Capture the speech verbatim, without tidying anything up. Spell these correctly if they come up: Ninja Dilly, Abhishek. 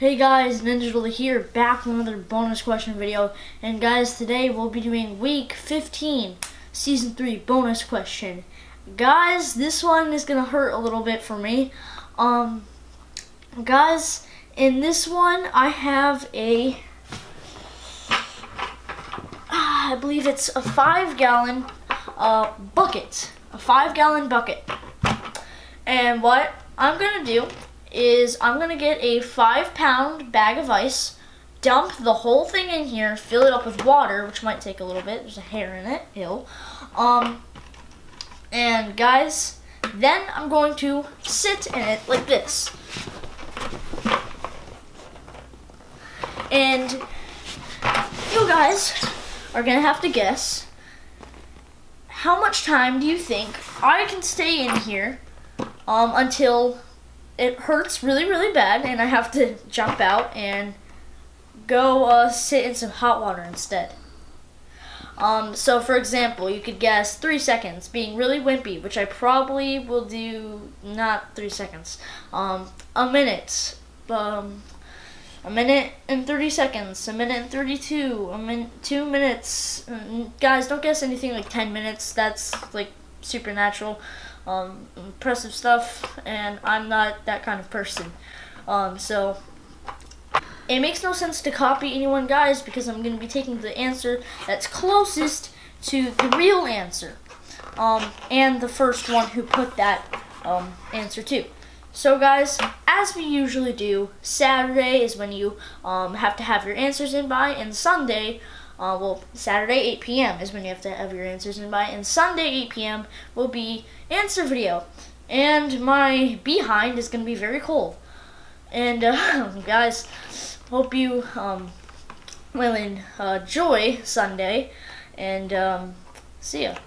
Hey guys, Ninja Dilly here, back with another bonus question video. And guys, today we'll be doing week fifteen, season three bonus question. Guys, this one is gonna hurt a little bit for me. Um, guys, in this one I have a, I believe it's a five gallon uh, bucket, a five gallon bucket. And what I'm gonna do is I'm gonna get a five pound bag of ice, dump the whole thing in here, fill it up with water, which might take a little bit, there's a hair in it, ew. Um, and guys, then I'm going to sit in it like this. And you guys are gonna have to guess, how much time do you think I can stay in here um, until it hurts really, really bad, and I have to jump out and go uh, sit in some hot water instead. Um, so, for example, you could guess three seconds, being really wimpy, which I probably will do not three seconds. Um, a minute, um, a minute and thirty seconds, a minute and thirty-two, a min two minutes. Guys, don't guess anything like ten minutes. That's like supernatural. Um, impressive stuff, and I'm not that kind of person. Um, so it makes no sense to copy anyone, guys, because I'm going to be taking the answer that's closest to the real answer, um, and the first one who put that um, answer to. So guys, as we usually do, Saturday is when you um, have to have your answers in by, and Sunday Uh, well, Saturday eight p m is when you have to have your answers in by, and Sunday eight p m will be answer video. And my behind is going to be very cold. And uh, guys, hope you um, will enjoy Sunday, and um, see ya.